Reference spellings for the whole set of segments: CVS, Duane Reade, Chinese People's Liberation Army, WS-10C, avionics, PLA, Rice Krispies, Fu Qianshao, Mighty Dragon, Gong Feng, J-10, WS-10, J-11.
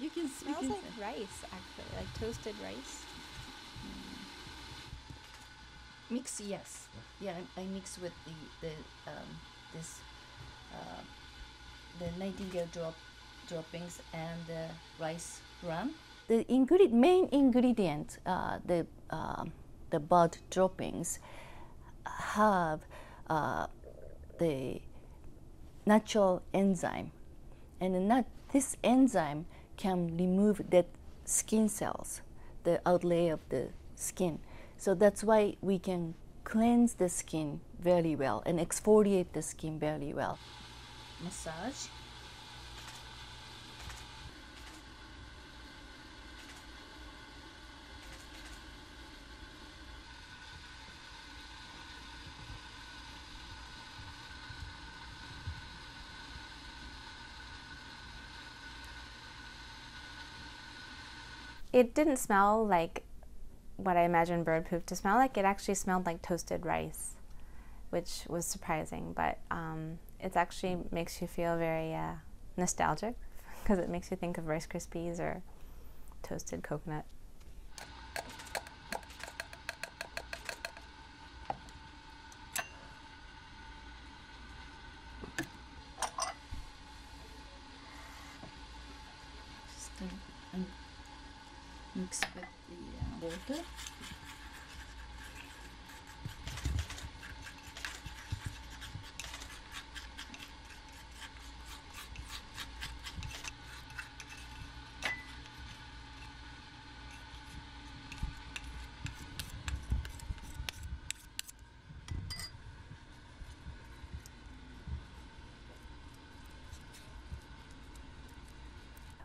you can smell it. Smells like rice, actually, like toasted rice. Mix, yes. Yeah, I mix with the nightingale droppings and the rice bran. The main ingredient, the bud droppings, have the natural enzyme, and this enzyme can remove dead skin cells, the outlay of the skin. So that's why we can cleanse the skin very well and exfoliate the skin very well. Massage. It didn't smell like what I imagined bird poop to smell like. It actually smelled like toasted rice, which was surprising. But it actually makes you feel very nostalgic, because it makes you think of Rice Krispies or toasted coconut. Mix with the water.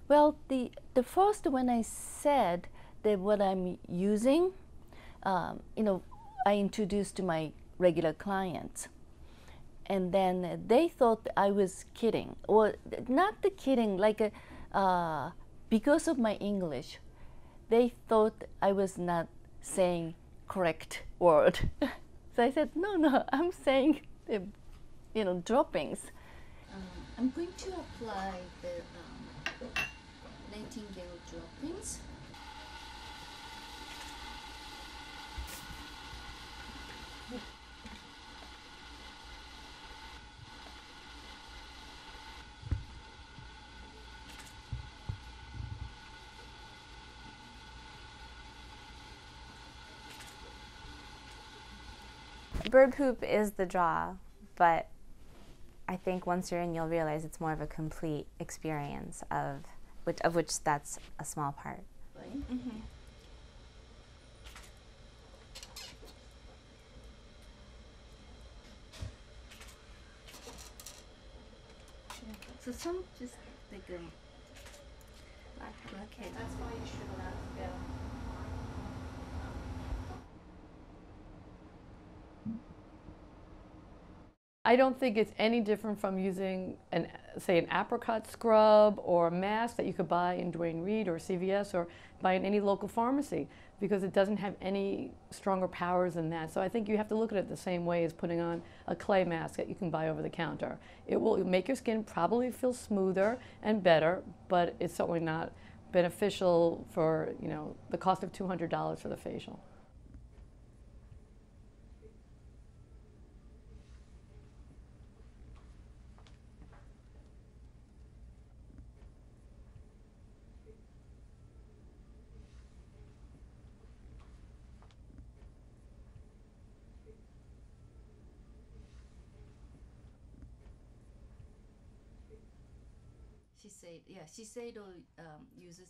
Well, the first, when I said that what I'm using, you know, I introduced to my regular clients, and then they thought I was kidding, or not the kidding, like because of my English, they thought I was not saying correct word. So I said, no, I'm saying the, you know, droppings. I'm going to apply the nightingale droppings. Bird poop is the draw, but I think once you're in, you'll realize it's more of a complete experience of which that's a small part. Mm-hmm. So some just like a black. Okay, that's why you should not fill. I don't think it's any different from using, say, an apricot scrub or a mask that you could buy in Duane Reade or CVS or buy in any local pharmacy, because it doesn't have any stronger powers than that. So I think you have to look at it the same way as putting on a clay mask that you can buy over the counter. It will make your skin probably feel smoother and better, but it's certainly not beneficial for, you know, the cost of $200 for the facial. She said, yeah, she said, uses